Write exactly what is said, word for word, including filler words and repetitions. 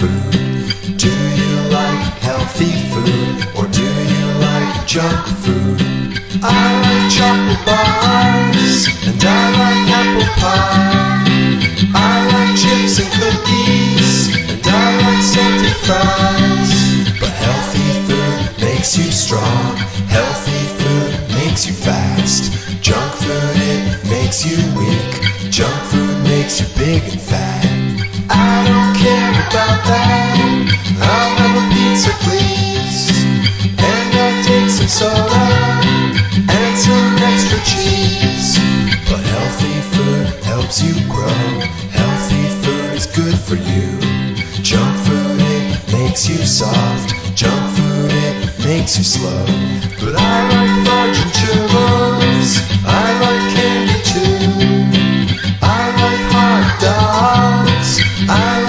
food? Do you like healthy food? Or do you like junk food? I like chocolate bars, and I like apple pie. I like chips and cookies, and I like salted fries. But healthy food makes you strong. Healthy food makes you fast. Junk food, it makes you weak. Junk food makes you big and fat. I don't care about that. I'll have a pizza, please, and I'll take some soda and some extra cheese. But healthy food helps you grow. Healthy food is good for you. Junk food, it makes you soft. Junk food, it makes you slow. But I like fudge and churros. I like candy too. I like hot dogs. I